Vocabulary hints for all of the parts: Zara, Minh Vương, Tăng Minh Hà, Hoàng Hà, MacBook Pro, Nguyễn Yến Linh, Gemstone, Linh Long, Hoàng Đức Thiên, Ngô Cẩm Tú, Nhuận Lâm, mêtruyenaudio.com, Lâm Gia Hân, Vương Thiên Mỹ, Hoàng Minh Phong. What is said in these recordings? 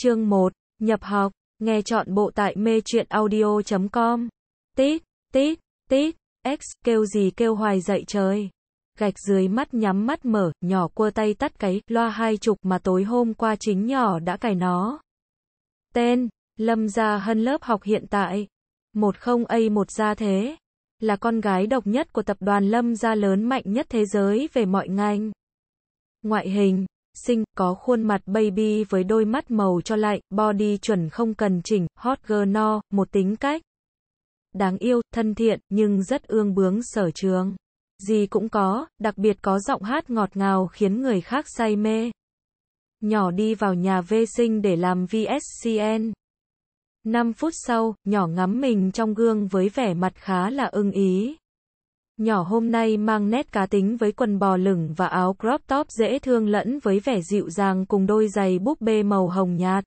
Chương 1. Nhập học. Nghe trọn bộ tại mêtruyenaudio.com. Tít, tít, tít, x, kêu gì kêu hoài dậy trời. Gạch dưới mắt nhắm mắt mở, nhỏ cua tay tắt cái, loa 20 mà tối hôm qua chính nhỏ đã cài nó. Tên, Lâm Gia Hân lớp học hiện tại. 10A1 Gia Thế. Là con gái độc nhất của tập đoàn Lâm Gia lớn mạnh nhất thế giới về mọi ngành. Ngoại hình, xinh, có khuôn mặt baby với đôi mắt màu cho lạnh, body chuẩn không cần chỉnh, hot girl no, một tính cách. Đáng yêu, thân thiện, nhưng rất ương bướng sở trường. Gì cũng có, đặc biệt có giọng hát ngọt ngào khiến người khác say mê. Nhỏ đi vào nhà vệ sinh để làm VSCN. 5 phút sau, nhỏ ngắm mình trong gương với vẻ mặt khá là ưng ý. Nhỏ hôm nay mang nét cá tính với quần bò lửng và áo crop top dễ thương lẫn với vẻ dịu dàng cùng đôi giày búp bê màu hồng nhạt.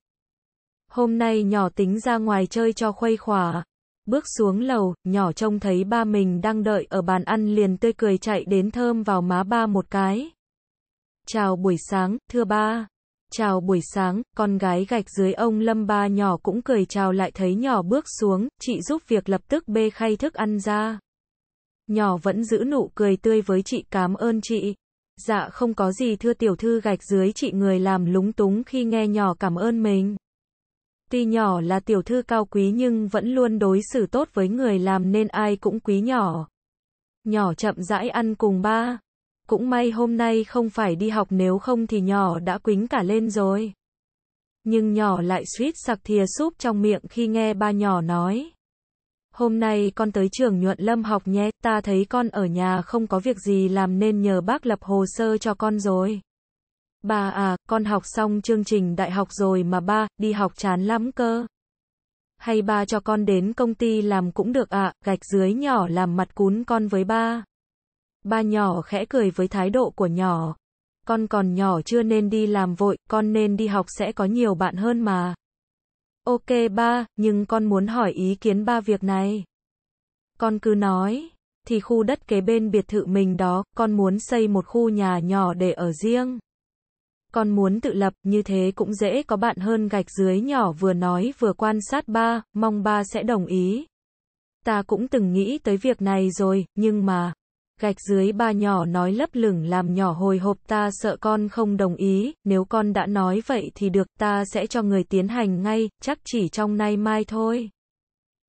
Hôm nay nhỏ tính ra ngoài chơi cho khuây khỏa. Bước xuống lầu, nhỏ trông thấy ba mình đang đợi ở bàn ăn liền tươi cười chạy đến thơm vào má ba một cái. Chào buổi sáng, thưa ba. Chào buổi sáng, con gái gạch dưới ông Lâm ba nhỏ cũng cười chào lại thấy nhỏ bước xuống, chị giúp việc lập tức bê khay thức ăn ra. Nhỏ vẫn giữ nụ cười tươi với chị cảm ơn chị. Dạ không có gì thưa tiểu thư gạch dưới chị người làm lúng túng khi nghe nhỏ cảm ơn mình. Tuy nhỏ là tiểu thư cao quý nhưng vẫn luôn đối xử tốt với người làm nên ai cũng quý nhỏ. Nhỏ chậm rãi ăn cùng ba. Cũng may hôm nay không phải đi học nếu không thì nhỏ đã quính cả lên rồi. Nhưng nhỏ lại suýt sặc thìa súp trong miệng khi nghe ba nhỏ nói. Hôm nay con tới trường Nhuận Lâm học nhé, ta thấy con ở nhà không có việc gì làm nên nhờ bác lập hồ sơ cho con rồi. Ba à, con học xong chương trình đại học rồi mà ba, đi học chán lắm cơ. Hay ba cho con đến công ty làm cũng được ạ, gạch dưới nhỏ làm mặt cún con với ba. Ba nhỏ khẽ cười với thái độ của nhỏ. Con còn nhỏ chưa nên đi làm vội, con nên đi học sẽ có nhiều bạn hơn mà. Ok ba, nhưng con muốn hỏi ý kiến ba việc này. Con cứ nói, thì khu đất kế bên biệt thự mình đó, con muốn xây một khu nhà nhỏ để ở riêng. Con muốn tự lập, như thế cũng dễ có bạn hơn gạch dưới nhỏ vừa nói vừa quan sát ba, mong ba sẽ đồng ý. Ta cũng từng nghĩ tới việc này rồi, nhưng mà... Gạch dưới ba nhỏ nói lấp lửng làm nhỏ hồi hộp ta sợ con không đồng ý, nếu con đã nói vậy thì được ta sẽ cho người tiến hành ngay, chắc chỉ trong nay mai thôi.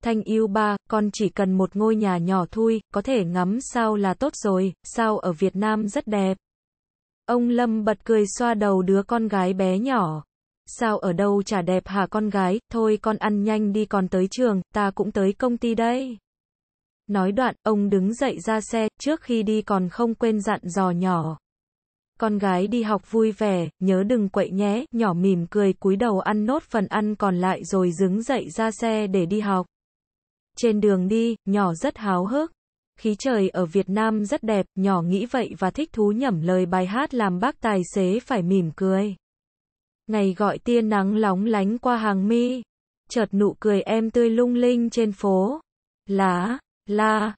Thanh yêu ba, con chỉ cần một ngôi nhà nhỏ thôi, có thể ngắm sao là tốt rồi, sao ở Việt Nam rất đẹp. Ông Lâm bật cười xoa đầu đứa con gái bé nhỏ. Sao ở đâu chả đẹp hả con gái, thôi con ăn nhanh đi còn tới trường, ta cũng tới công ty đây. Nói đoạn, ông đứng dậy ra xe, trước khi đi còn không quên dặn dò nhỏ. Con gái đi học vui vẻ, nhớ đừng quậy nhé, nhỏ mỉm cười cúi đầu ăn nốt phần ăn còn lại rồi đứng dậy ra xe để đi học. Trên đường đi, nhỏ rất háo hức. Khí trời ở Việt Nam rất đẹp, nhỏ nghĩ vậy và thích thú nhẩm lời bài hát làm bác tài xế phải mỉm cười. Ngày gọi tia nắng lóng lánh qua hàng mi, chợt nụ cười em tươi lung linh trên phố. Lá,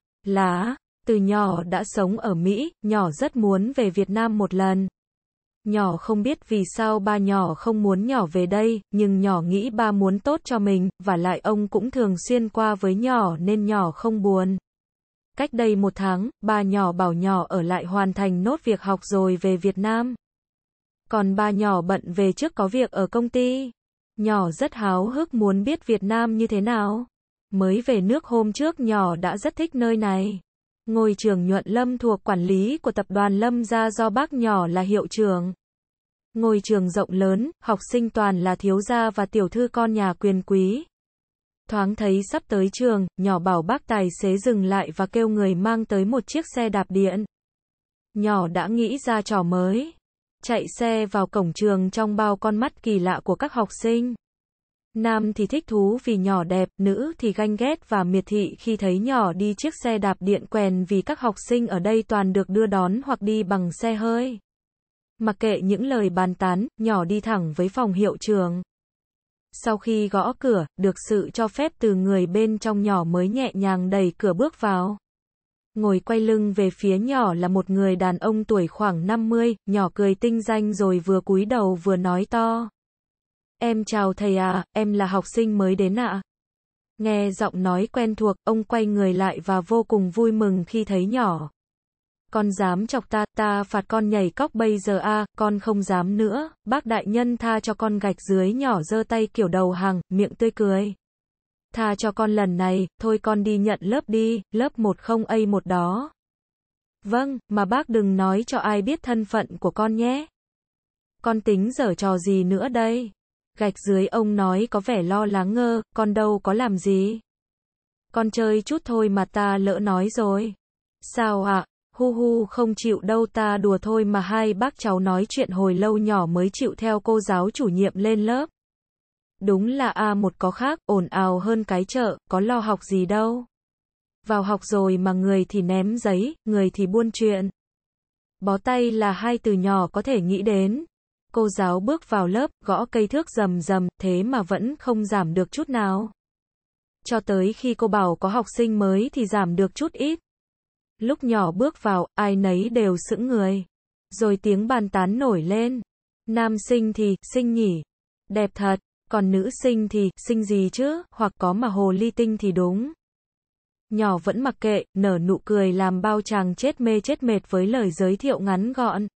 từ nhỏ đã sống ở Mỹ, nhỏ rất muốn về Việt Nam một lần. Nhỏ không biết vì sao ba nhỏ không muốn nhỏ về đây, nhưng nhỏ nghĩ ba muốn tốt cho mình, và lại ông cũng thường xuyên qua với nhỏ nên nhỏ không buồn. Cách đây 1 tháng, ba nhỏ bảo nhỏ ở lại hoàn thành nốt việc học rồi về Việt Nam. Còn ba nhỏ bận về trước có việc ở công ty. Nhỏ rất háo hức muốn biết Việt Nam như thế nào. Mới về nước hôm trước nhỏ đã rất thích nơi này. Ngôi trường Nhuận Lâm thuộc quản lý của tập đoàn Lâm Gia do bác nhỏ là hiệu trưởng. Ngôi trường rộng lớn, học sinh toàn là thiếu gia và tiểu thư con nhà quyền quý. Thoáng thấy sắp tới trường, nhỏ bảo bác tài xế dừng lại và kêu người mang tới một chiếc xe đạp điện. Nhỏ đã nghĩ ra trò mới. Chạy xe vào cổng trường trong bao con mắt kỳ lạ của các học sinh. Nam thì thích thú vì nhỏ đẹp, nữ thì ganh ghét và miệt thị khi thấy nhỏ đi chiếc xe đạp điện quèn vì các học sinh ở đây toàn được đưa đón hoặc đi bằng xe hơi. Mặc kệ những lời bàn tán, nhỏ đi thẳng với phòng hiệu trưởng. Sau khi gõ cửa, được sự cho phép từ người bên trong nhỏ mới nhẹ nhàng đẩy cửa bước vào. Ngồi quay lưng về phía nhỏ là một người đàn ông tuổi khoảng 50, nhỏ cười tinh danh rồi vừa cúi đầu vừa nói to. Em chào thầy à, em là học sinh mới đến ạ. Nghe giọng nói quen thuộc, ông quay người lại và vô cùng vui mừng khi thấy nhỏ. Con dám chọc ta, ta phạt con nhảy cóc bây giờ à, con không dám nữa, bác đại nhân tha cho con. Gạch dưới nhỏ giơ tay kiểu đầu hàng, miệng tươi cười. Tha cho con lần này, thôi con đi nhận lớp đi, lớp 10A1 đó. Vâng, mà bác đừng nói cho ai biết thân phận của con nhé. Con tính giở trò gì nữa đây? Gạch dưới ông nói có vẻ lo lắng ngơ, con đâu có làm gì. Con chơi chút thôi mà ta lỡ nói rồi. Sao ạ? Hu hu không chịu đâu, ta đùa thôi mà. Hai bác cháu nói chuyện hồi lâu nhỏ mới chịu theo cô giáo chủ nhiệm lên lớp. Đúng là A1 có khác, ồn ào hơn cái chợ, có lo học gì đâu. Vào học rồi mà người thì ném giấy, người thì buôn chuyện. Bó tay là hai từ nhỏ có thể nghĩ đến. Cô giáo bước vào lớp, gõ cây thước rầm rầm, thế mà vẫn không giảm được chút nào. Cho tới khi cô bảo có học sinh mới thì giảm được chút ít. Lúc nhỏ bước vào, ai nấy đều sững người. Rồi tiếng bàn tán nổi lên. Nam sinh thì, xinh nhỉ. Đẹp thật. Còn nữ sinh thì, xinh gì chứ, hoặc có mà hồ ly tinh thì đúng. Nhỏ vẫn mặc kệ, nở nụ cười làm bao chàng chết mê chết mệt với lời giới thiệu ngắn gọn.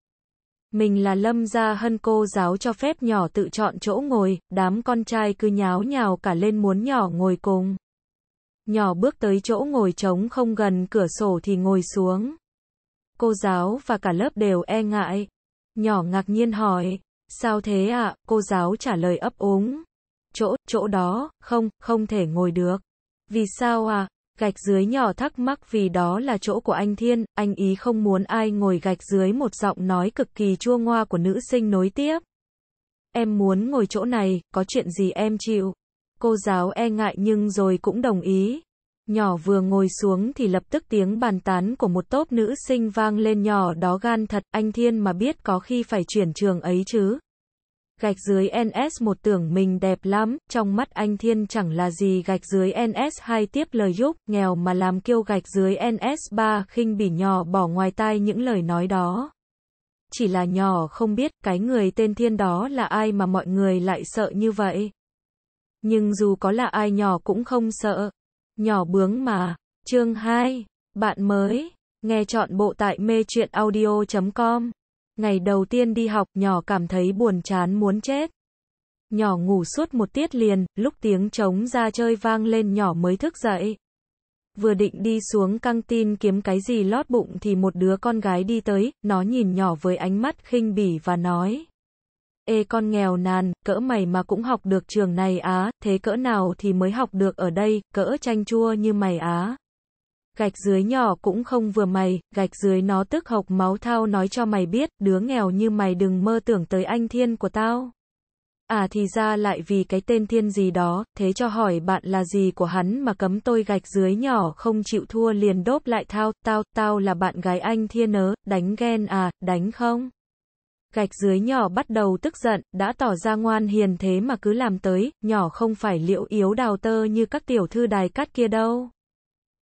Mình là Lâm Gia Hân, cô giáo cho phép nhỏ tự chọn chỗ ngồi, đám con trai cứ nháo nhào cả lên muốn nhỏ ngồi cùng. Nhỏ bước tới chỗ ngồi trống không gần cửa sổ thì ngồi xuống. Cô giáo và cả lớp đều e ngại. Nhỏ ngạc nhiên hỏi, sao thế ạ? Cô giáo trả lời ấp úng. Chỗ đó, không thể ngồi được. Vì sao ạ? Gạch dưới nhỏ thắc mắc vì đó là chỗ của anh Thiên, anh ý không muốn ai ngồi. Gạch dưới một giọng nói cực kỳ chua ngoa của nữ sinh nối tiếp. Em muốn ngồi chỗ này, có chuyện gì em chịu. Cô giáo e ngại nhưng rồi cũng đồng ý. Nhỏ vừa ngồi xuống thì lập tức tiếng bàn tán của một tốp nữ sinh vang lên. Nhỏ đó gan thật, anh Thiên mà biết có khi phải chuyển trường ấy chứ. Gạch dưới NS1 tưởng mình đẹp lắm, trong mắt anh Thiên chẳng là gì. Gạch dưới NS2 tiếp lời giúp, nghèo mà làm kiêu. Gạch dưới NS3 khinh bỉ nhỏ, bỏ ngoài tai những lời nói đó. Chỉ là nhỏ không biết cái người tên Thiên đó là ai mà mọi người lại sợ như vậy. Nhưng dù có là ai nhỏ cũng không sợ. Nhỏ bướng mà. Chương 2. Bạn mới. Nghe trọn bộ tại mêtruyenaudio.com. Ngày đầu tiên đi học, nhỏ cảm thấy buồn chán muốn chết. Nhỏ ngủ suốt một tiết liền, lúc tiếng trống ra chơi vang lên nhỏ mới thức dậy. Vừa định đi xuống căng tin kiếm cái gì lót bụng thì một đứa con gái đi tới, nó nhìn nhỏ với ánh mắt khinh bỉ và nói. Ê con nghèo nàn, cỡ mày mà cũng học được trường này á, thế cỡ nào thì mới học được ở đây, cỡ chanh chua như mày á. Gạch dưới nhỏ cũng không vừa mày, gạch dưới nó tức hộc máu. Thao nói cho mày biết, đứa nghèo như mày đừng mơ tưởng tới anh Thiên của tao. À thì ra lại vì cái tên Thiên gì đó, thế cho hỏi bạn là gì của hắn mà cấm tôi. Gạch dưới nhỏ không chịu thua liền đốp lại Thao, tao là bạn gái anh Thiên ớ, đánh ghen à, đánh không? Gạch dưới nhỏ bắt đầu tức giận, đã tỏ ra ngoan hiền thế mà cứ làm tới, nhỏ không phải liễu yếu đào tơ như các tiểu thư đài cát kia đâu.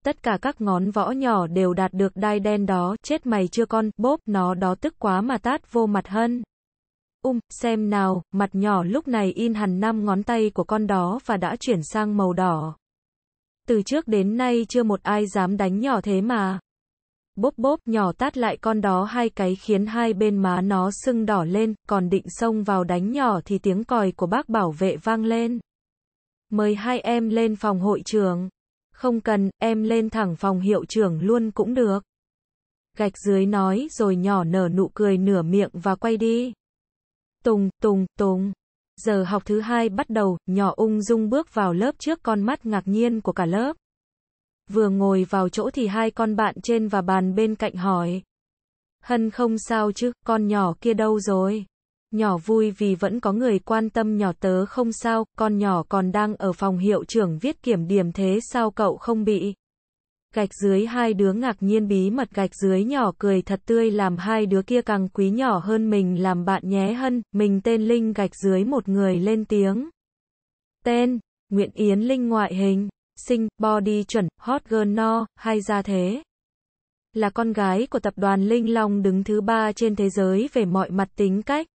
Tất cả các ngón võ nhỏ đều đạt được đai đen đó, chết mày chưa con, bốp, nó đó tức quá mà tát vô mặt Hân. Xem nào, mặt nhỏ lúc này in hẳn 5 ngón tay của con đó và đã chuyển sang màu đỏ. Từ trước đến nay chưa một ai dám đánh nhỏ thế mà. Bốp bốp, nhỏ tát lại con đó hai cái khiến hai bên má nó sưng đỏ lên, còn định xông vào đánh nhỏ thì tiếng còi của bác bảo vệ vang lên. Mời hai em lên phòng hội trưởng. Không cần, em lên thẳng phòng hiệu trưởng luôn cũng được. Gạch dưới nói rồi nhỏ nở nụ cười nửa miệng và quay đi. Tùng, tùng, tùng. Giờ học thứ hai bắt đầu, nhỏ ung dung bước vào lớp trước con mắt ngạc nhiên của cả lớp. Vừa ngồi vào chỗ thì hai con bạn trên và bàn bên cạnh hỏi. Hân không sao chứ, con nhỏ kia đâu rồi? Nhỏ vui vì vẫn có người quan tâm nhỏ. Tớ không sao, con nhỏ còn đang ở phòng hiệu trưởng viết kiểm điểm, thế sao cậu không bị? Gạch dưới hai đứa ngạc nhiên bí mật. Gạch dưới nhỏ cười thật tươi làm hai đứa kia càng quý nhỏ hơn mình làm bạn nhé Hân, mình tên Linh. Gạch dưới một người lên tiếng. Tên, Nguyễn Yến Linh. Ngoại hình, xinh, body chuẩn, hot girl no, hay ra thế. Là con gái của tập đoàn Linh Long đứng thứ 3 trên thế giới về mọi mặt tính cách.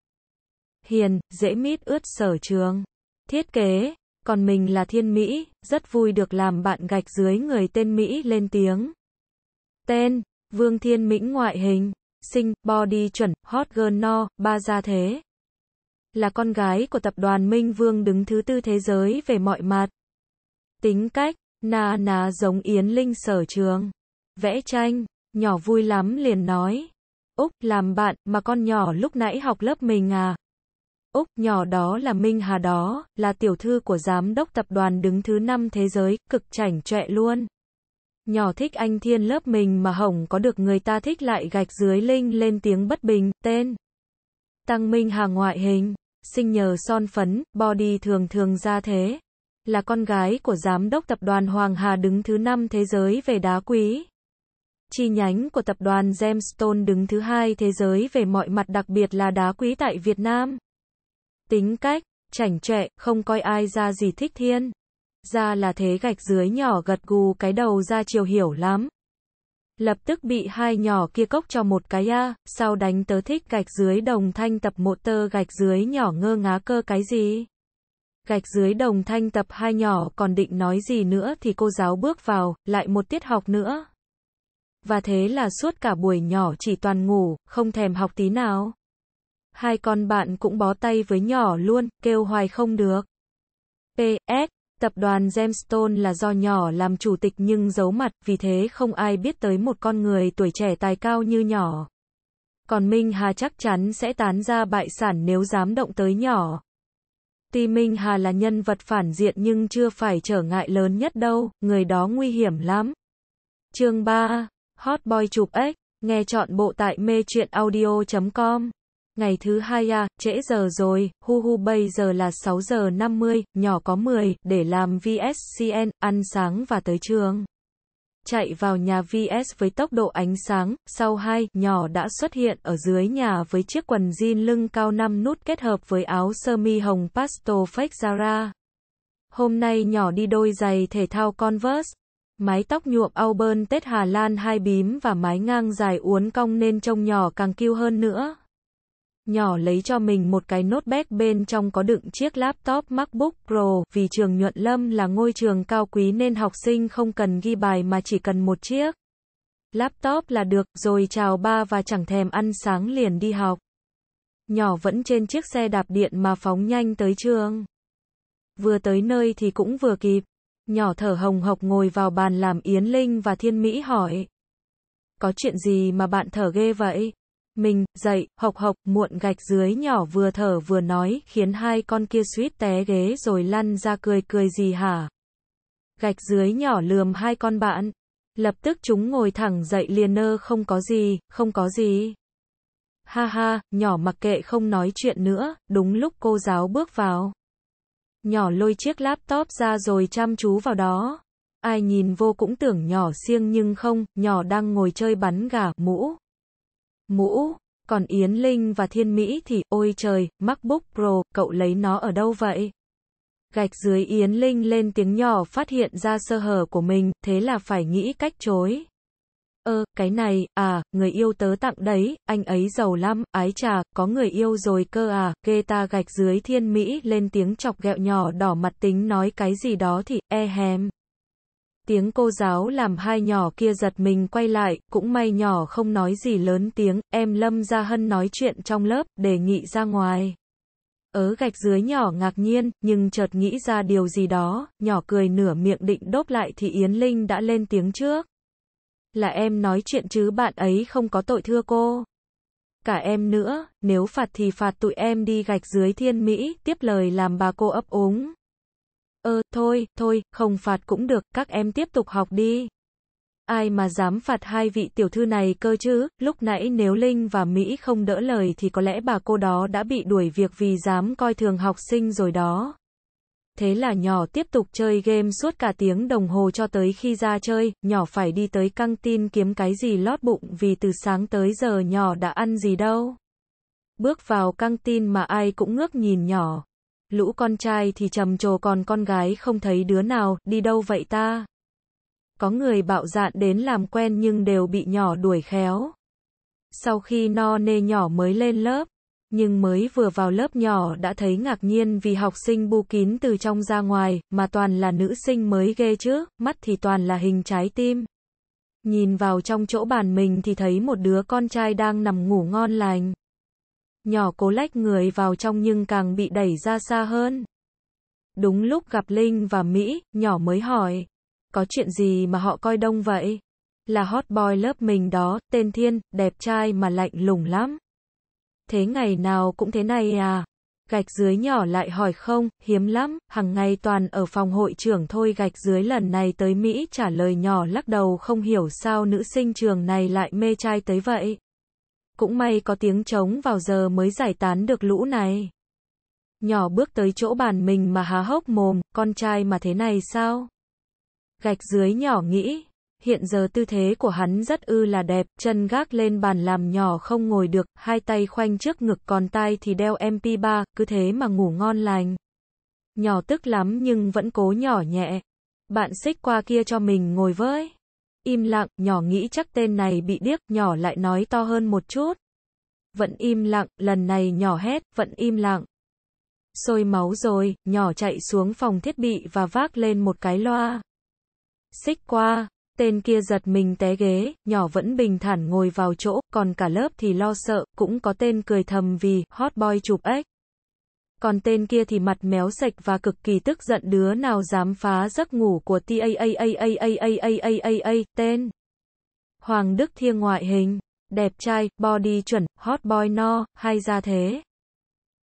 hiền, dễ mít ướt sở trường, thiết kế. Còn mình là Thiên Mỹ, rất vui được làm bạn gạch dưới người tên Mỹ lên tiếng. Tên, Vương Thiên Mỹ ngoại hình, xinh, body chuẩn, hot girl no, ba gia thế. Là con gái của tập đoàn Minh Vương đứng thứ tư thế giới về mọi mặt. Tính cách, nà giống Yến Linh sở trường. Vẽ tranh, nhỏ vui lắm liền nói. Úc, làm bạn, mà con nhỏ lúc nãy học lớp mình à? Úc, nhỏ đó là Minh Hà đó, là tiểu thư của giám đốc tập đoàn đứng thứ 5 thế giới, cực chảnh chọe luôn. Nhỏ thích anh Thiên lớp mình mà hổng có được người ta thích lại gạch dưới Linh lên tiếng bất bình. Tên, Tăng Minh Hà ngoại hình, xinh nhờ son phấn, body thường thường ra thế. Là con gái của giám đốc tập đoàn Hoàng Hà đứng thứ 5 thế giới về đá quý. Chi nhánh của tập đoàn Gemstone đứng thứ 2 thế giới về mọi mặt đặc biệt là đá quý tại Việt Nam. Tính cách, chảnh chọe, không coi ai ra gì thích Thiên. Ra là thế gạch dưới nhỏ gật gù cái đầu ra chiều hiểu lắm. Lập tức bị hai nhỏ kia cốc cho một cái a, sau đánh tớ thích gạch dưới đồng thanh tập một tơ gạch dưới nhỏ ngơ ngá cơ cái gì. Gạch dưới đồng thanh tập hai nhỏ còn định nói gì nữa thì cô giáo bước vào, lại một tiết học nữa. Và thế là suốt cả buổi nhỏ chỉ toàn ngủ, không thèm học tí nào. Hai con bạn cũng bó tay với nhỏ luôn, kêu hoài không được. PS. Tập đoàn Gemstone là do nhỏ làm chủ tịch nhưng giấu mặt, vì thế không ai biết tới một con người tuổi trẻ tài cao như nhỏ. Còn Minh Hà chắc chắn sẽ tán ra bại sản nếu dám động tới nhỏ. Tuy Minh Hà là nhân vật phản diện nhưng chưa phải trở ngại lớn nhất đâu, người đó nguy hiểm lắm. Chương 3. Hot Boy chụp X. Nghe trọn bộ tại mêtruyenaudio.com. Ngày thứ 2 à, trễ giờ rồi, hu hu bây giờ là 6 giờ 50, nhỏ có 10, để làm VSCN, ăn sáng và tới trường. Chạy vào nhà VS với tốc độ ánh sáng, sau 2, nhỏ đã xuất hiện ở dưới nhà với chiếc quần jean lưng cao 5 nút kết hợp với áo sơ mi hồng pastel fake Zara. Hôm nay nhỏ đi đôi giày thể thao Converse. Mái tóc nhuộm auburn tết Hà Lan hai bím và mái ngang dài uốn cong nên trông nhỏ càng cute hơn nữa. Nhỏ lấy cho mình một cái nốt bag bên trong có đựng chiếc laptop MacBook Pro, vì trường Nhuận Lâm là ngôi trường cao quý nên học sinh không cần ghi bài mà chỉ cần một chiếc laptop là được, rồi chào ba và chẳng thèm ăn sáng liền đi học. Nhỏ vẫn trên chiếc xe đạp điện mà phóng nhanh tới trường. Vừa tới nơi thì cũng vừa kịp. Nhỏ thở hồng hộc ngồi vào bàn làm Yến Linh và Thiên Mỹ hỏi. Có chuyện gì mà bạn thở ghê vậy? Mình, dậy, hộc hộc, muộn gạch dưới nhỏ vừa thở vừa nói, khiến hai con kia suýt té ghế rồi lăn ra cười gì hả? Gạch dưới nhỏ lườm hai con bạn. Lập tức chúng ngồi thẳng dậy liền nơ không có gì. Ha ha, nhỏ mặc kệ không nói chuyện nữa, đúng lúc cô giáo bước vào. Nhỏ lôi chiếc laptop ra rồi chăm chú vào đó. Ai nhìn vô cũng tưởng nhỏ siêng nhưng không, nhỏ đang ngồi chơi bắn gà, mũ. Còn Yến Linh và Thiên Mỹ thì, ôi trời, MacBook Pro, cậu lấy nó ở đâu vậy? Gạch dưới Yến Linh lên tiếng nhỏ phát hiện ra sơ hở của mình, thế là phải nghĩ cách chối. Cái này, à, người yêu tớ tặng đấy, anh ấy giàu lắm, ái chà, có người yêu rồi cơ à, ghê ta gạch dưới Thiên Mỹ lên tiếng chọc ghẹo nhỏ đỏ mặt tính nói cái gì đó thì, hèm. Tiếng cô giáo làm hai nhỏ kia giật mình quay lại, cũng may nhỏ không nói gì lớn tiếng, em Lâm Gia Hân nói chuyện trong lớp, đề nghị ra ngoài. Gạch dưới nhỏ ngạc nhiên, nhưng chợt nghĩ ra điều gì đó, nhỏ cười nửa miệng định đốp lại thì Yến Linh đã lên tiếng trước. Là em nói chuyện chứ bạn ấy không có tội thưa cô. Cả em nữa, nếu phạt thì phạt tụi em đi gạch dưới Thiên Mỹ, tiếp lời làm bà cô ấp úng. Thôi, không phạt cũng được, các em tiếp tục học đi. Ai mà dám phạt hai vị tiểu thư này cơ chứ, lúc nãy nếu Linh và Mỹ không đỡ lời thì có lẽ bà cô đó đã bị đuổi việc vì dám coi thường học sinh rồi đó. Thế là nhỏ tiếp tục chơi game suốt cả tiếng đồng hồ cho tới khi ra chơi, nhỏ phải đi tới căng tin kiếm cái gì lót bụng vì từ sáng tới giờ nhỏ đã ăn gì đâu. Bước vào căng tin mà ai cũng ngước nhìn nhỏ. Lũ con trai thì trầm trồ còn con gái không thấy đứa nào, đi đâu vậy ta? Có người bạo dạn đến làm quen nhưng đều bị nhỏ đuổi khéo. Sau khi no nê nhỏ mới lên lớp, nhưng mới vừa vào lớp nhỏ đã thấy ngạc nhiên vì học sinh bu kín từ trong ra ngoài, mà toàn là nữ sinh mới ghê chứ, mắt thì toàn là hình trái tim. Nhìn vào trong chỗ bàn mình thì thấy một đứa con trai đang nằm ngủ ngon lành. Nhỏ cố lách người vào trong nhưng càng bị đẩy ra xa hơn. Đúng lúc gặp Linh và Mỹ, nhỏ mới hỏi, có chuyện gì mà họ coi đông vậy? Là hot boy lớp mình đó, tên Thiên, đẹp trai mà lạnh lùng lắm. Thế ngày nào cũng thế này à? Gạch dưới nhỏ lại hỏi không, hiếm lắm, hằng ngày toàn ở phòng hội trưởng thôi. Gạch dưới lần này tới Mỹ trả lời nhỏ lắc đầu, không hiểu sao nữ sinh trường này lại mê trai tới vậy. Cũng may có tiếng trống vào giờ mới giải tán được lũ này. Nhỏ bước tới chỗ bàn mình mà há hốc mồm, con trai mà thế này sao? Gạch dưới nhỏ nghĩ, hiện giờ tư thế của hắn rất là đẹp, chân gác lên bàn làm nhỏ không ngồi được, hai tay khoanh trước ngực còn tai thì đeo MP3, cứ thế mà ngủ ngon lành. Nhỏ tức lắm nhưng vẫn cố nhỏ nhẹ. Bạn xích qua kia cho mình ngồi với. Im lặng, nhỏ nghĩ chắc tên này bị điếc, nhỏ lại nói to hơn một chút. Vẫn im lặng, lần này nhỏ hét, vẫn im lặng. Sôi máu rồi, nhỏ chạy xuống phòng thiết bị và vác lên một cái loa. Xích qua, tên kia giật mình té ghế, nhỏ vẫn bình thản ngồi vào chỗ, còn cả lớp thì lo sợ, cũng có tên cười thầm vì hot boy chụp ếch. Còn tên kia thì mặt méo sạch và cực kỳ tức giận, đứa nào dám phá giấc ngủ của tên Hoàng Đức Thiên. Ngoại hình đẹp trai, body chuẩn, hot boy no, hay ra thế.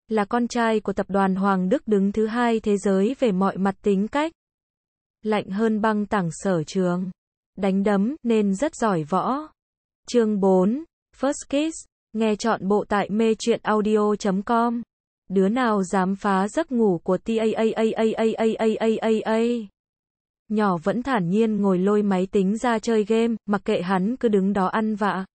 Là con trai của tập đoàn Hoàng Đức, đứng thứ hai thế giới về mọi mặt tính cách. Lạnh hơn băng tảng sở trường. Đánh đấm nên rất giỏi võ. Chương 4. First Kiss. Nghe trọn bộ tại mêtruyenaudio.com. Đứa nào dám phá giấc ngủ của TAAAAAAAAAAA. Nhỏ vẫn thản nhiên ngồi lôi máy tính ra chơi game, mặc kệ hắn cứ đứng đó ăn vạ.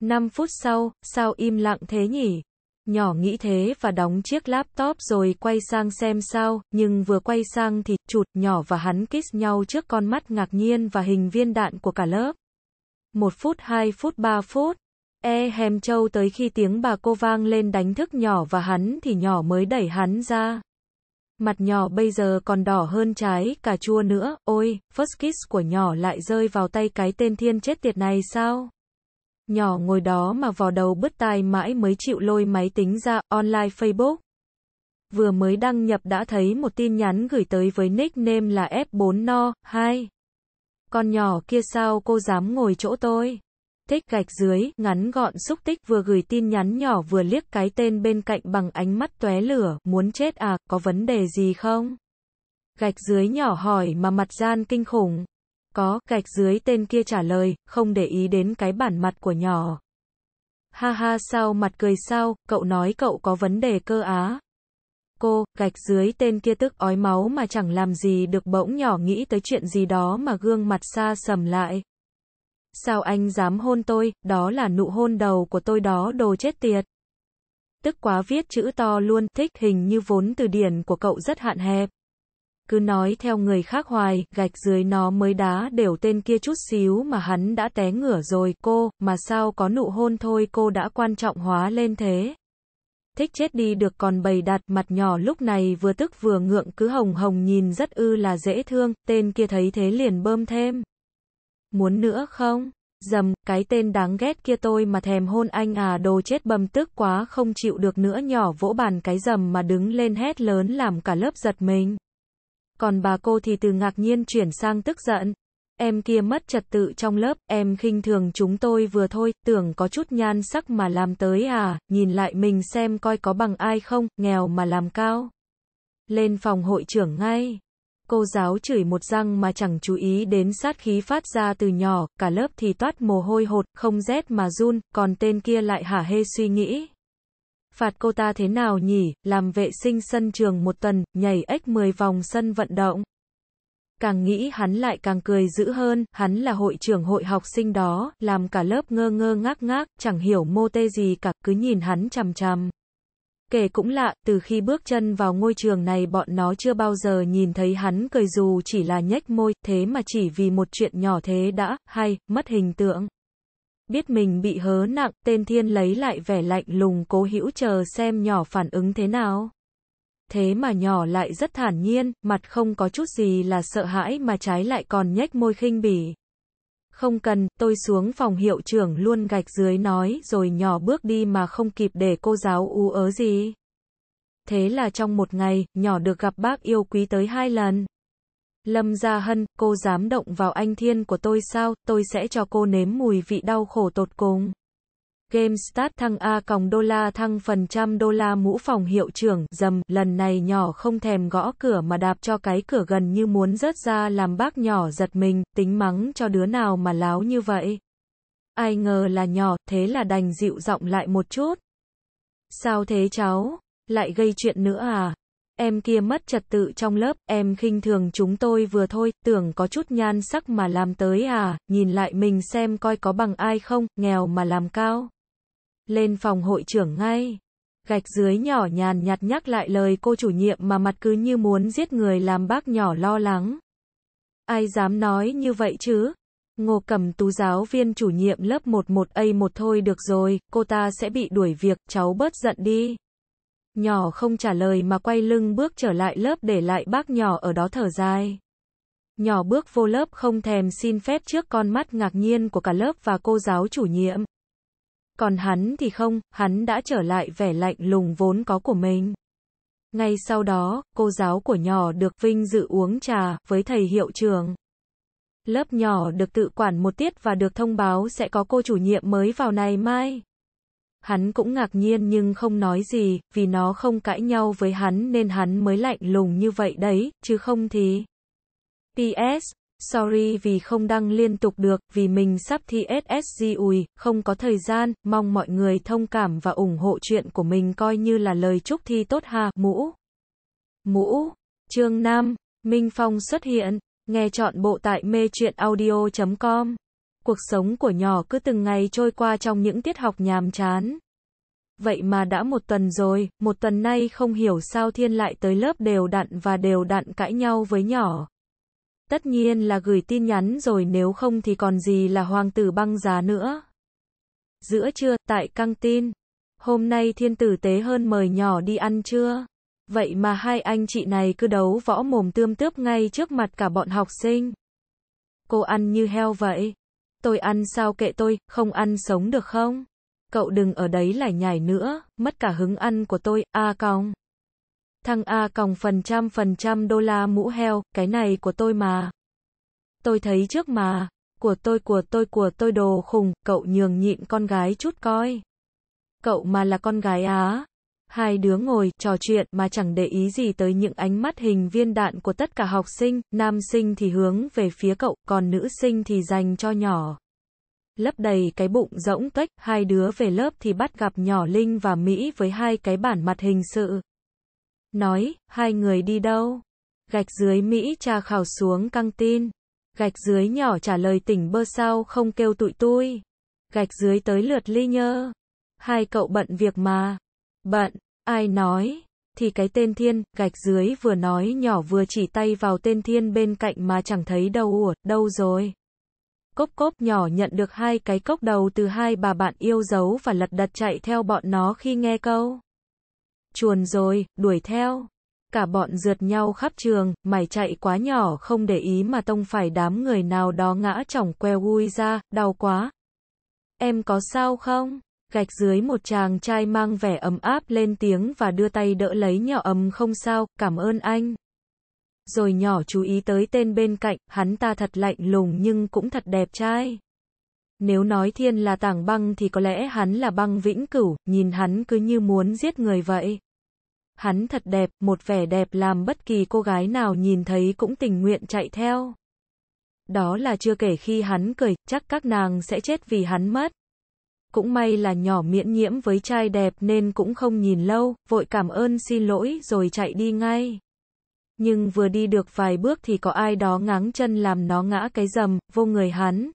5 phút sau, sao im lặng thế nhỉ? Nhỏ nghĩ thế và đóng chiếc laptop rồi quay sang xem sao, nhưng vừa quay sang thì chụt, nhỏ và hắn kiss nhau trước con mắt ngạc nhiên và hình viên đạn của cả lớp. 1 phút, 2 phút, 3 phút. Hèm trâu tới khi tiếng bà cô vang lên đánh thức nhỏ và hắn thì nhỏ mới đẩy hắn ra. Mặt nhỏ bây giờ còn đỏ hơn trái cà chua nữa. Ôi, first kiss của nhỏ lại rơi vào tay cái tên Thiên chết tiệt này sao? Nhỏ ngồi đó mà vò đầu bứt tai mãi mới chịu lôi máy tính ra. Online Facebook. Vừa mới đăng nhập đã thấy một tin nhắn gửi tới với nickname là F4 no, 2. Con nhỏ kia sao cô dám ngồi chỗ tôi? Thích gạch dưới, ngắn gọn xúc tích. Vừa gửi tin nhắn nhỏ vừa liếc cái tên bên cạnh bằng ánh mắt tóe lửa. Muốn chết à, có vấn đề gì không? Gạch dưới nhỏ hỏi mà mặt gian kinh khủng. Có, gạch dưới tên kia trả lời, không để ý đến cái bản mặt của nhỏ. Ha ha, sao mặt cười sao, cậu nói cậu có vấn đề cơ á. Cô, gạch dưới tên kia tức ói máu mà chẳng làm gì được. Bỗng nhỏ nghĩ tới chuyện gì đó mà gương mặt sa sầm lại. Sao anh dám hôn tôi, đó là nụ hôn đầu của tôi đó, đồ chết tiệt. Tức quá viết chữ to luôn, thích hình như vốn từ điển của cậu rất hạn hẹp. Cứ nói theo người khác hoài, gạch dưới nó mới đá đều tên kia chút xíu mà hắn đã té ngửa rồi. Cô, mà sao có nụ hôn thôi cô đã quan trọng hóa lên thế. Thích chết đi được còn bày đặt. Mặt nhỏ lúc này vừa tức vừa ngượng, cứ hồng hồng nhìn rất là dễ thương. Tên kia thấy thế liền bơm thêm. Muốn nữa không? Dầm, cái tên đáng ghét kia tôi mà thèm hôn anh à, đồ chết bầm. Tức quá không chịu được nữa, nhỏ vỗ bàn cái dầm mà đứng lên hét lớn làm cả lớp giật mình. Còn bà cô thì từ ngạc nhiên chuyển sang tức giận. Em kia mất trật tự trong lớp, em khinh thường chúng tôi vừa thôi, tưởng có chút nhan sắc mà làm tới à, nhìn lại mình xem coi có bằng ai không, nghèo mà làm cao. Lên phòng hội trưởng ngay. Cô giáo chửi một răng mà chẳng chú ý đến sát khí phát ra từ nhỏ, cả lớp thì toát mồ hôi hột, không rét mà run, còn tên kia lại hả hê suy nghĩ. Phạt cô ta thế nào nhỉ, làm vệ sinh sân trường 1 tuần, nhảy ếch 10 vòng sân vận động. Càng nghĩ hắn lại càng cười dữ hơn, hắn là hội trưởng hội học sinh đó, làm cả lớp ngơ ngơ ngác ngác, chẳng hiểu mô tê gì cả, cứ nhìn hắn chằm chằm. Kể cũng lạ, từ khi bước chân vào ngôi trường này bọn nó chưa bao giờ nhìn thấy hắn cười dù chỉ là nhếch môi, thế mà chỉ vì một chuyện nhỏ thế đã, hay, mất hình tượng. Biết mình bị hớ nặng, tên Thiên lấy lại vẻ lạnh lùng cố hữu chờ xem nhỏ phản ứng thế nào. Thế mà nhỏ lại rất thản nhiên, mặt không có chút gì là sợ hãi mà trái lại còn nhếch môi khinh bỉ. Không cần, tôi xuống phòng hiệu trưởng luôn gạch dưới nói rồi nhỏ bước đi mà không kịp để cô giáo ú ớ gì. Thế là trong một ngày, nhỏ được gặp bác yêu quý tới 2 lần. Lâm Gia Hân, cô dám động vào anh Thiên của tôi sao, tôi sẽ cho cô nếm mùi vị đau khổ tột cùng. GameStart thăng A còng đô la thăng phần trăm đô la mũ phòng hiệu trưởng, dầm, lần này nhỏ không thèm gõ cửa mà đạp cho cái cửa gần như muốn rớt ra làm bác nhỏ giật mình, tính mắng cho đứa nào mà láo như vậy. Ai ngờ là nhỏ, thế là đành dịu giọng lại một chút. Sao thế cháu, lại gây chuyện nữa à? Em kia mất trật tự trong lớp, em khinh thường chúng tôi vừa thôi, tưởng có chút nhan sắc mà làm tới à, nhìn lại mình xem coi có bằng ai không, nghèo mà làm cao. Lên phòng hội trưởng ngay. Gạch dưới nhỏ nhàn nhạt nhắc lại lời cô chủ nhiệm mà mặt cứ như muốn giết người làm bác nhỏ lo lắng. Ai dám nói như vậy chứ? Ngô Cẩm Tú giáo viên chủ nhiệm lớp 11A1 thôi được rồi, cô ta sẽ bị đuổi việc, cháu bớt giận đi. Nhỏ không trả lời mà quay lưng bước trở lại lớp để lại bác nhỏ ở đó thở dài. Nhỏ bước vô lớp không thèm xin phép trước con mắt ngạc nhiên của cả lớp và cô giáo chủ nhiệm. Còn hắn thì không, hắn đã trở lại vẻ lạnh lùng vốn có của mình. Ngay sau đó, cô giáo của nhỏ được vinh dự uống trà với thầy hiệu trưởng. Lớp nhỏ được tự quản một tiết và được thông báo sẽ có cô chủ nhiệm mới vào này mai. Hắn cũng ngạc nhiên nhưng không nói gì, vì nó không cãi nhau với hắn nên hắn mới lạnh lùng như vậy đấy, chứ không thì... PS, sorry vì không đăng liên tục được, vì mình sắp thi SSG ùi, không có thời gian, mong mọi người thông cảm và ủng hộ chuyện của mình coi như là lời chúc thi tốt ha, mũ, chương 5, Minh Phong xuất hiện, nghe trọn bộ tại mêtruyenaudio.com. Cuộc sống của nhỏ cứ từng ngày trôi qua trong những tiết học nhàm chán. Vậy mà đã một tuần rồi, một tuần nay không hiểu sao Thiên lại tới lớp đều đặn cãi nhau với nhỏ. Tất nhiên là gửi tin nhắn rồi nếu không thì còn gì là hoàng tử băng giá nữa. Giữa trưa, tại căng tin. Hôm nay Thiên tử tế hơn mời nhỏ đi ăn trưa. Vậy mà hai anh chị này cứ đấu võ mồm tươm tướp ngay trước mặt cả bọn học sinh. Cô ăn như heo vậy. Tôi ăn sao kệ tôi, không ăn sống được không? Cậu đừng ở đấy lải nhải nữa, mất cả hứng ăn của tôi, A còng. Thằng A còng %% đô la mũ heo, cái này của tôi mà. Tôi thấy trước mà, của tôi đồ khùng, cậu nhường nhịn con gái chút coi. Cậu mà là con gái á. Hai đứa ngồi, trò chuyện mà chẳng để ý gì tới những ánh mắt hình viên đạn của tất cả học sinh, nam sinh thì hướng về phía cậu, còn nữ sinh thì dành cho nhỏ. Lấp đầy cái bụng rỗng tuếch, hai đứa về lớp thì bắt gặp nhỏ Linh và Mỹ với hai cái bản mặt hình sự. Nói, hai người đi đâu? Gạch dưới Mỹ tra khảo xuống căng tin. Gạch dưới nhỏ trả lời tỉnh bơ sao không kêu tụi tui. Gạch dưới tới lượt Ly nhơ. Hai cậu bận việc mà. Bận, ai nói, thì cái tên Thiên, gạch dưới vừa nói nhỏ vừa chỉ tay vào tên Thiên bên cạnh mà chẳng thấy đâu, ủa, đâu rồi. Cốp nhỏ nhận được 2 cái cốc đầu từ 2 bà bạn yêu dấu và lật đật chạy theo bọn nó khi nghe câu. Chuồn rồi, đuổi theo. Cả bọn rượt nhau khắp trường, mày chạy quá nhỏ không để ý mà tông phải đám người nào đó ngã chỏng queo ui ra, đau quá. Em có sao không? Gạch dưới một chàng trai mang vẻ ấm áp lên tiếng và đưa tay đỡ lấy nhỏ không sao, cảm ơn anh. Rồi nhỏ chú ý tới tên bên cạnh, hắn ta thật lạnh lùng nhưng cũng thật đẹp trai. Nếu nói Thiên là tảng băng thì có lẽ hắn là băng vĩnh cửu, nhìn hắn cứ như muốn giết người vậy. Hắn thật đẹp, một vẻ đẹp làm bất kỳ cô gái nào nhìn thấy cũng tình nguyện chạy theo. Đó là chưa kể khi hắn cười, chắc các nàng sẽ chết vì hắn mất. Cũng may là nhỏ miễn nhiễm với trai đẹp nên cũng không nhìn lâu, vội cảm ơn xin lỗi rồi chạy đi ngay. Nhưng vừa đi được vài bước thì có ai đó ngáng chân làm nó ngã cái rầm, vô người hắn.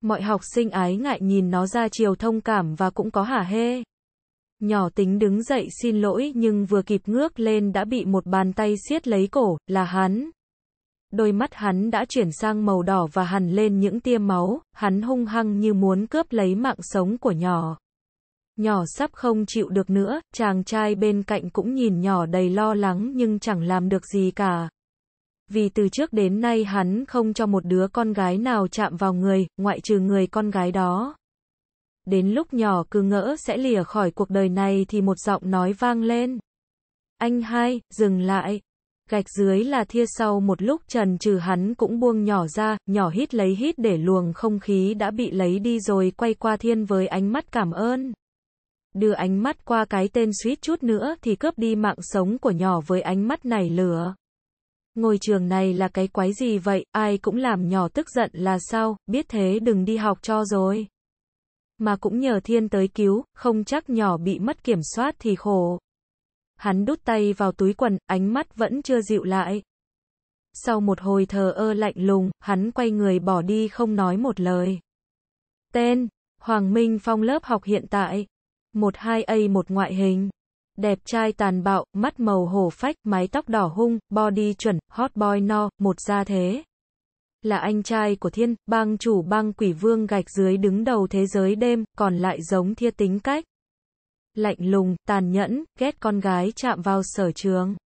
Mọi học sinh ái ngại nhìn nó ra chiều thông cảm và cũng có hả hê. Nhỏ tính đứng dậy xin lỗi nhưng vừa kịp ngước lên đã bị một bàn tay siết lấy cổ, là hắn. Đôi mắt hắn đã chuyển sang màu đỏ và hằn lên những tia máu, hắn hung hăng như muốn cướp lấy mạng sống của nhỏ. Nhỏ sắp không chịu được nữa, chàng trai bên cạnh cũng nhìn nhỏ đầy lo lắng nhưng chẳng làm được gì cả. Vì từ trước đến nay hắn không cho một đứa con gái nào chạm vào người, ngoại trừ người con gái đó. Đến lúc nhỏ cứ ngỡ sẽ lìa khỏi cuộc đời này thì một giọng nói vang lên. Anh hai, dừng lại. Gạch dưới là thia sau một lúc chần chừ hắn cũng buông nhỏ ra, nhỏ hít lấy hít để luồng không khí đã bị lấy đi rồi quay qua Thiên với ánh mắt cảm ơn. Đưa ánh mắt qua cái tên suýt chút nữa thì cướp đi mạng sống của nhỏ với ánh mắt nảy lửa. Ngôi trường này là cái quái gì vậy, ai cũng làm nhỏ tức giận là sao, biết thế đừng đi học cho rồi. Mà cũng nhờ Thiên tới cứu, không chắc nhỏ bị mất kiểm soát thì khổ. Hắn đút tay vào túi quần, ánh mắt vẫn chưa dịu lại. Sau một hồi thờ ơ lạnh lùng, hắn quay người bỏ đi không nói một lời. Tên, Hoàng Minh Phong, lớp học hiện tại. 12A1 ngoại hình. Đẹp trai tàn bạo, mắt màu hổ phách, mái tóc đỏ hung, body chuẩn, hot boy no, một gia thế. Là anh trai của Thiên, bang chủ bang quỷ vương gạch dưới đứng đầu thế giới đêm, còn lại giống Thia tính cách. Lạnh lùng, tàn nhẫn, ghét con gái chạm vào sở trường.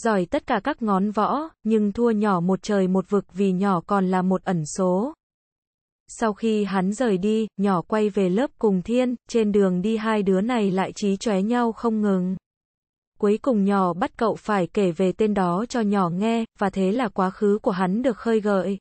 Giỏi tất cả các ngón võ, nhưng thua nhỏ một trời một vực vì nhỏ còn là một ẩn số. Sau khi hắn rời đi, nhỏ quay về lớp cùng Thiên, trên đường đi hai đứa này lại chí chóe nhau không ngừng. Cuối cùng nhỏ bắt cậu phải kể về tên đó cho nhỏ nghe, và thế là quá khứ của hắn được khơi gợi.